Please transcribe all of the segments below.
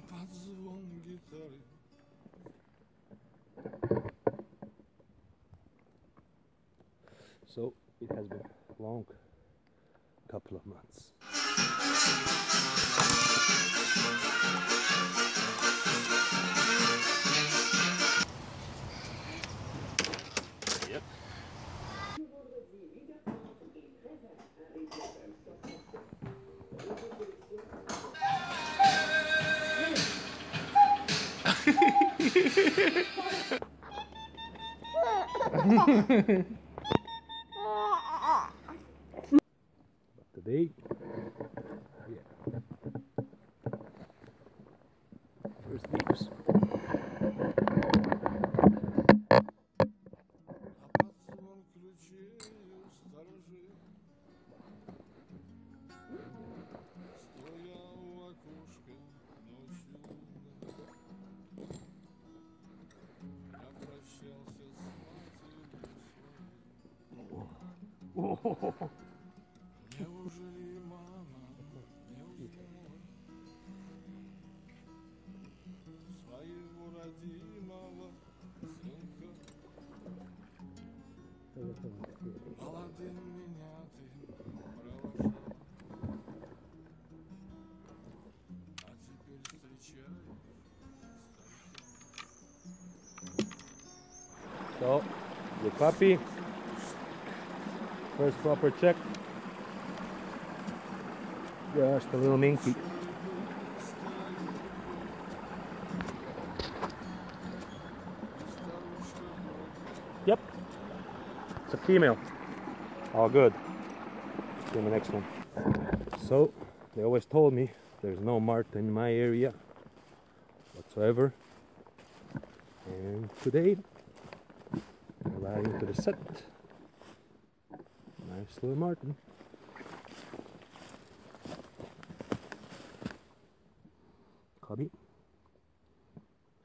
под звон гитары. So it has been a long couple of months. Yep. But today, yeah, first leaves. Неужели мама не узнала своего родимого сынка? Молодым меня ты провожал, а теперь встречай старика. So, the puppy. First proper check. Gosh, the little minky. Yep. It's a female. All good. Let's do the next one. So, they always told me there's no mart in my area whatsoever. And today, I'm riding to the set. Nice little Martin. Cubby.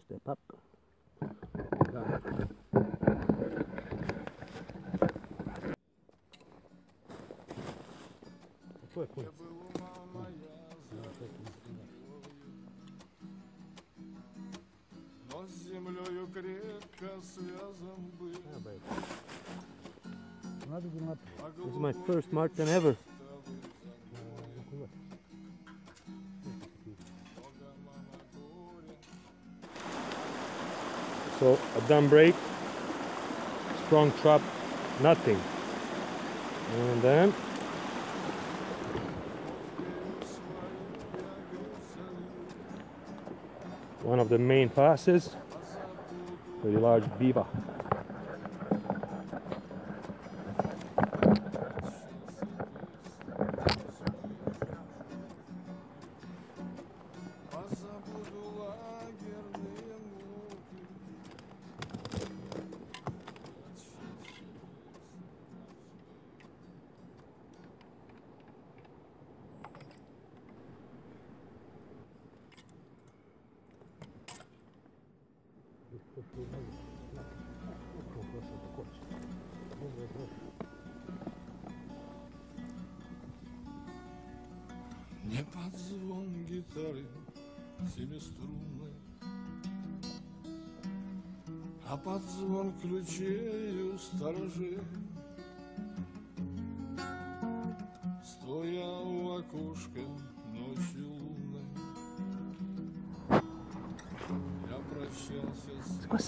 Step up. Но с землёю крепко связан был. This is my first Martin ever. So a dumb brake, strong chop, nothing. And then one of the main passes, pretty large biva. Не под звон гитары семиструнной, а под звон ключей у сторожей, стоя у окошка ночью лунной, я прощался с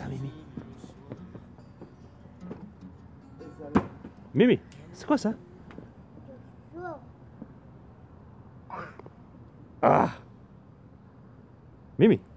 Мими. Mimi, c'est quoi ça? Ah! Mimi!